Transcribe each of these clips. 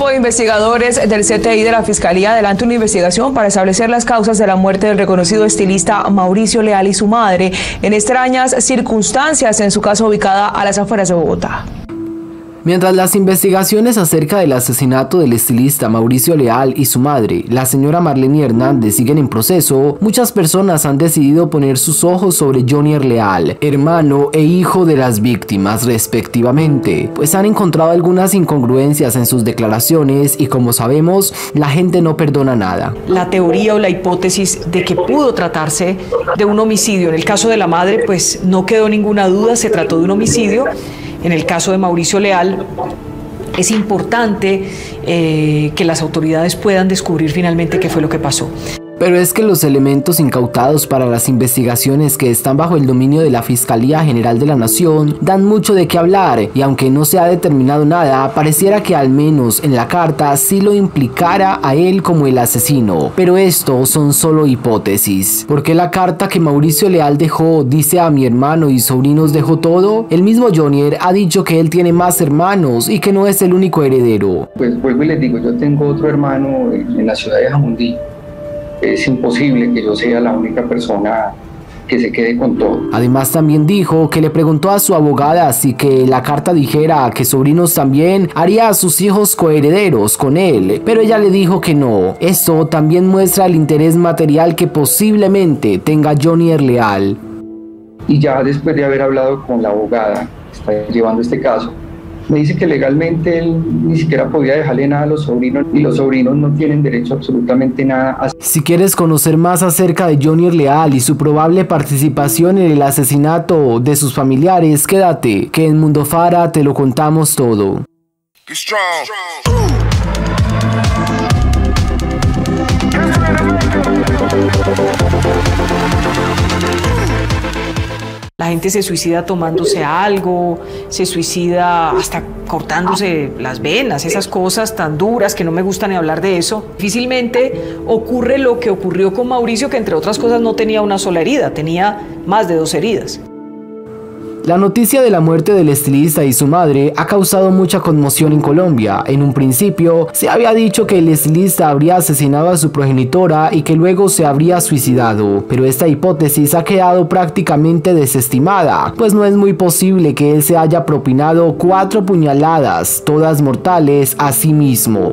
grupo de investigadores del CTI de la Fiscalía adelanta una investigación para establecer las causas de la muerte del reconocido estilista Mauricio Leal y su madre en extrañas circunstancias, en su casa ubicada a las afueras de Bogotá. Mientras las investigaciones acerca del asesinato del estilista Mauricio Leal y su madre, la señora Marlene Hernández, siguen en proceso, muchas personas han decidido poner sus ojos sobre Jhonier Leal, hermano e hijo de las víctimas respectivamente, pues han encontrado algunas incongruencias en sus declaraciones y, como sabemos, la gente no perdona nada. La teoría o la hipótesis de que pudo tratarse de un homicidio, en el caso de la madre pues no quedó ninguna duda, se trató de un homicidio. En el caso de Mauricio Leal, es importante que las autoridades puedan descubrir finalmente qué fue lo que pasó. Pero es que los elementos incautados para las investigaciones que están bajo el dominio de la Fiscalía General de la Nación dan mucho de qué hablar, y aunque no se ha determinado nada, pareciera que al menos en la carta sí lo implicara a él como el asesino. Pero esto son solo hipótesis. ¿Por qué la carta que Mauricio Leal dejó dice "a mi hermano y sobrinos dejó todo"? El mismo Jhonier ha dicho que él tiene más hermanos y que no es el único heredero. Pues vuelvo y les digo, yo tengo otro hermano en la ciudad de Jamundí. Es imposible que yo sea la única persona que se quede con todo. Además, también dijo que le preguntó a su abogada si que la carta dijera que sobrinos también haría a sus hijos coherederos con él, pero ella le dijo que no. Esto también muestra el interés material que posiblemente tenga Jhonier Leal. Y ya después de haber hablado con la abogada que está llevando este caso, me dice que legalmente él ni siquiera podía dejarle nada a los sobrinos, y los sobrinos no tienen derecho a absolutamente nada. Si quieres conocer más acerca de Jhonier Leal y su probable participación en el asesinato de sus familiares, quédate, que en Mundo Fara te lo contamos todo. La gente se suicida tomándose algo, se suicida hasta cortándose las venas, esas cosas tan duras que no me gusta ni hablar de eso. Difícilmente ocurre lo que ocurrió con Mauricio, que entre otras cosas no tenía una sola herida, tenía más de 2 heridas. La noticia de la muerte del estilista y su madre ha causado mucha conmoción en Colombia. En un principio se había dicho que el estilista habría asesinado a su progenitora y que luego se habría suicidado, pero esta hipótesis ha quedado prácticamente desestimada, pues no es muy posible que él se haya propinado 4 puñaladas, todas mortales, a sí mismo.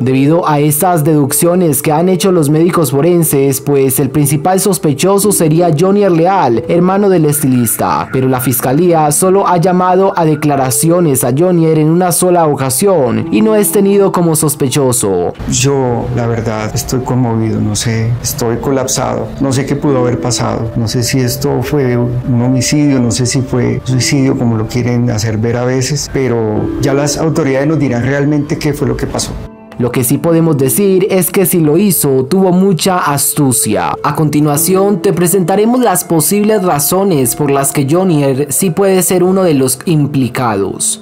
Debido a estas deducciones que han hecho los médicos forenses, pues el principal sospechoso sería Jhonier Leal, hermano del estilista, pero la fiscalía solo ha llamado a declaraciones a Jhonier en una sola ocasión y no es tenido como sospechoso. Yo, la verdad, estoy conmovido, no sé, estoy colapsado, no sé qué pudo haber pasado, no sé si esto fue un homicidio, no sé si fue suicidio como lo quieren hacer ver a veces, pero ya las autoridades nos dirán realmente qué fue lo que pasó. Lo que sí podemos decir es que si lo hizo, tuvo mucha astucia. A continuación te presentaremos las posibles razones por las que Jhonier sí puede ser uno de los implicados.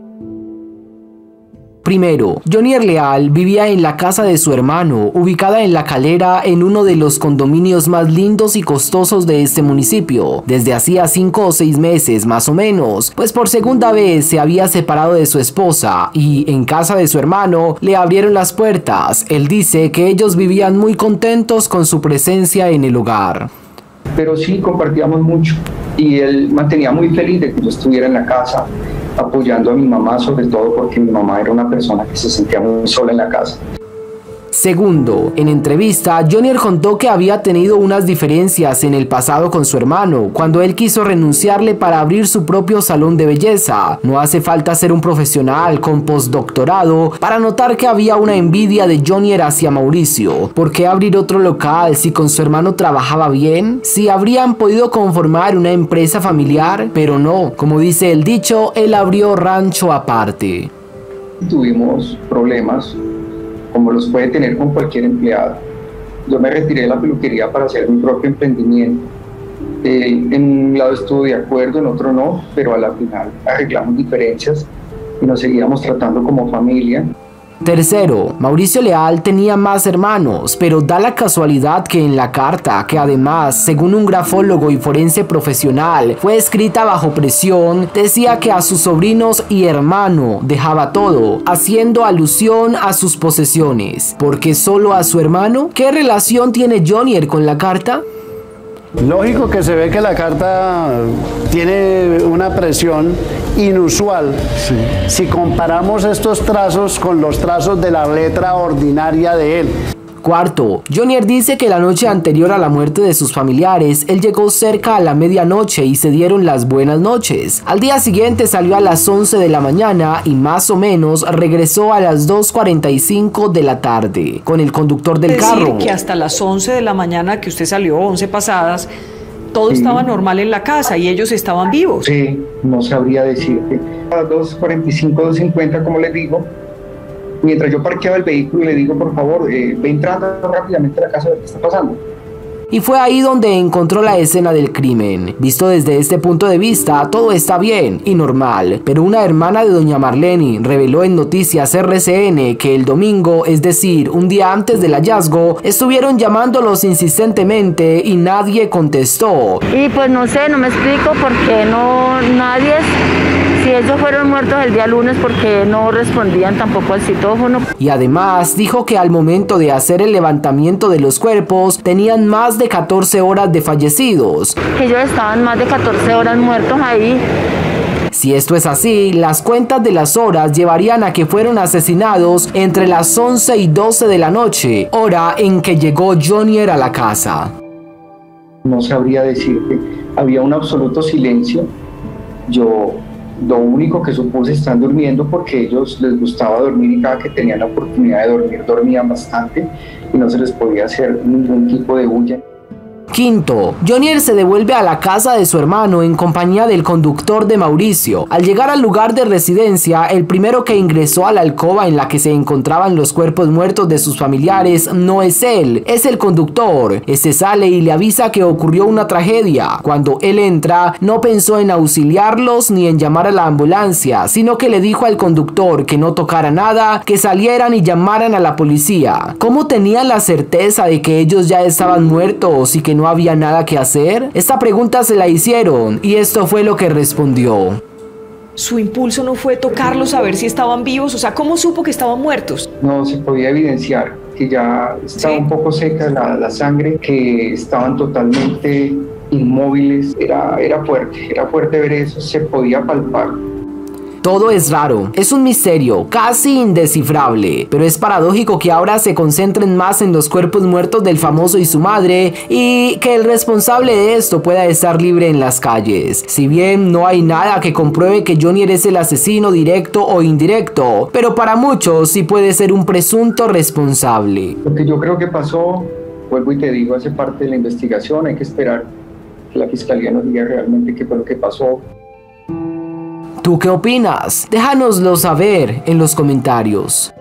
Primero, Jhonier Leal vivía en la casa de su hermano, ubicada en la Calera, en uno de los condominios más lindos y costosos de este municipio, desde hacía 5 o 6 meses más o menos, pues por segunda vez se había separado de su esposa y en casa de su hermano le abrieron las puertas. Él dice que ellos vivían muy contentos con su presencia en el hogar. Pero sí, compartíamos mucho y él mantenía muy feliz de que yo estuviera en la casa, apoyando a mi mamá, sobre todo porque mi mamá era una persona que se sentía muy sola en la casa. Segundo, en entrevista, Jhonier contó que había tenido unas diferencias en el pasado con su hermano, cuando él quiso renunciarle para abrir su propio salón de belleza. No hace falta ser un profesional con postdoctorado para notar que había una envidia de Jhonier hacia Mauricio. ¿Por qué abrir otro local si con su hermano trabajaba bien? Si habrían podido conformar una empresa familiar, pero no. Como dice el dicho, él abrió rancho aparte. Tuvimos problemas, como los puede tener con cualquier empleado. Yo me retiré de la peluquería para hacer mi propio emprendimiento. En un lado estuve de acuerdo, en otro no, pero a la final arreglamos diferencias y nos seguíamos tratando como familia. Tercero, Mauricio Leal tenía más hermanos, pero da la casualidad que en la carta, que además, según un grafólogo y forense profesional, fue escrita bajo presión, decía que a sus sobrinos y hermano dejaba todo, haciendo alusión a sus posesiones. ¿Por qué solo a su hermano? ¿Qué relación tiene Jhonier con la carta? Lógico que se ve que la carta tiene una presión inusual. Sí. Si comparamos estos trazos con los trazos de la letra ordinaria de él. Cuarto, Jhonier dice que la noche anterior a la muerte de sus familiares, él llegó cerca a la medianoche y se dieron las buenas noches. Al día siguiente salió a las 11 de la mañana y más o menos regresó a las 2:45 de la tarde con el conductor del carro. Decir que hasta las 11 de la mañana que usted salió, 11 pasadas, todo estaba normal en la casa y ellos estaban vivos. Sí, no sabría decirte. A las 2:45, 2:50, como les digo, mientras yo parqueaba el vehículo y le digo, por favor, ve entrando rápidamente a la casa de lo que está pasando. Y fue ahí donde encontró la escena del crimen. Visto desde este punto de vista, todo está bien y normal, pero una hermana de doña Marlene reveló en noticias RCN que el domingo, es decir, un día antes del hallazgo, estuvieron llamándolos insistentemente y nadie contestó. Y pues no sé, no me explico por qué no nadie... Si ellos fueron muertos el día lunes, porque no respondían tampoco al citófono. Y además dijo que al momento de hacer el levantamiento de los cuerpos tenían más de 14 horas de fallecidos. Ellos estaban más de 14 horas muertos ahí. Si esto es así, las cuentas de las horas llevarían a que fueron asesinados entre las 11 y 12 de la noche, hora en que llegó Jhonier a la casa. No sabría decirte, había un absoluto silencio. Lo único que supuse, están durmiendo, porque a ellos les gustaba dormir y cada que tenían la oportunidad de dormir, dormían bastante y no se les podía hacer ningún tipo de bulla. Quinto, Jhonier se devuelve a la casa de su hermano en compañía del conductor de Mauricio. Al llegar al lugar de residencia, el primero que ingresó a la alcoba en la que se encontraban los cuerpos muertos de sus familiares no es él, es el conductor. Este sale y le avisa que ocurrió una tragedia. Cuando él entra, no pensó en auxiliarlos ni en llamar a la ambulancia, sino que le dijo al conductor que no tocara nada, que salieran y llamaran a la policía. ¿Cómo tenía la certeza de que ellos ya estaban muertos y que no había nada que hacer? Esta pregunta se la hicieron y esto fue lo que respondió. Su impulso no fue tocarlos a ver si estaban vivos, o sea, ¿cómo supo que estaban muertos? No se podía evidenciar que ya estaba un poco seca la sangre, que estaban totalmente inmóviles. Era fuerte ver eso, se podía palpar. Todo es raro, es un misterio casi indescifrable, pero es paradójico que ahora se concentren más en los cuerpos muertos del famoso y su madre, y que el responsable de esto pueda estar libre en las calles. Si bien no hay nada que compruebe que Jhonier es el asesino directo o indirecto, pero para muchos sí puede ser un presunto responsable. Lo que yo creo que pasó, vuelvo y te digo, hace parte de la investigación, hay que esperar que la Fiscalía nos diga realmente qué fue lo que pasó. ¿Tú qué opinas? Déjanoslo saber en los comentarios.